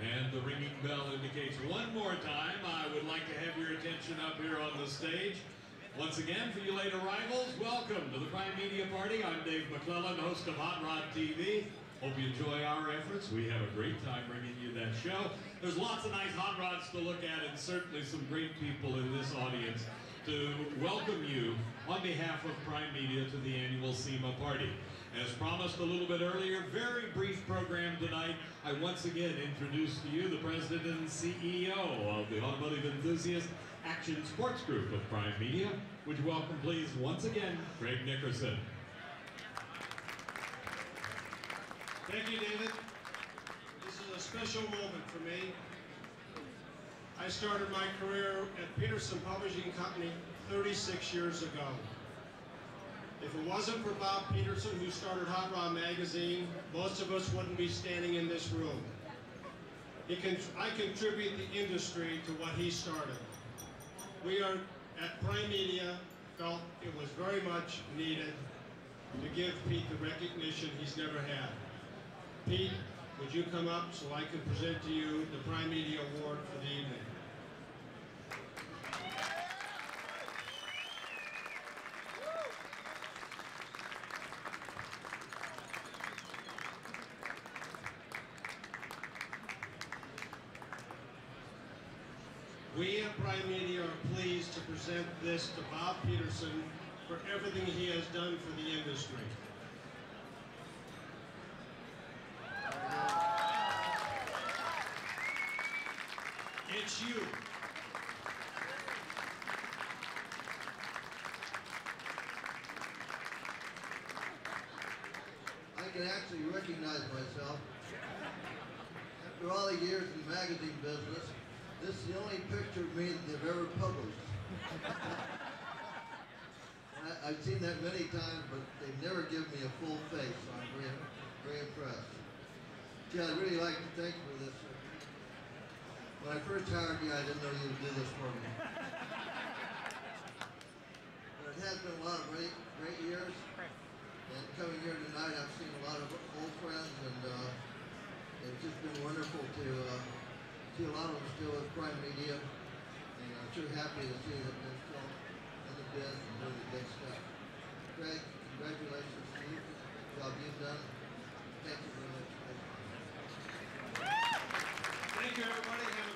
And the ringing bell indicates one more time. I would like to have your attention up here on the stage. Once again, for you late arrivals, welcome to the Prime Media Party. I'm Dave McClellan, host of Hot Rod TV. Hope you enjoy our efforts. We have a great time bringing you that show. There's lots of nice hot rods to look at, and certainly some great people in this audience to welcome you on behalf of Prime Media to the annual SEMA party. As promised a little bit earlier, very brief program tonight. I once again introduce to you the President and CEO of the Automotive Enthusiast Action Sports Group of Prime Media. Would you welcome, please, once again, Greg Nickerson. Thank you, David. This is a special moment for me. I started my career at Petersen Publishing Company 36 years ago. If it wasn't for Bob Petersen, who started Hot Rod Magazine, most of us wouldn't be standing in this room. I contribute the industry to what he started. We are, at Prime Media, felt it was very much needed to give Pete the recognition he's never had. Pete, would you come up so I can present to you the Prime Media Award for the evening? We at Prime Media are pleased to present this to Bob Petersen for everything he has done for the industry. It's you. I can actually recognize myself. After all the years in the magazine business, this is the only picture of me that they've ever published. I've seen that many times, but they've never given me a full face, so I'm very impressed. Yeah, I'd really like to thank you for this. When I first hired you, I didn't know you would do this for me. But it has been a lot of great years. And coming here tonight, I've seen a lot of old friends, and it's just been wonderful to see a lot of them still with Prime Media. And I'm sure happy to see that they're still in the biz and doing the big stuff. Greg, congratulations to you for the job you've done. Thank you very much. Thank you, everybody.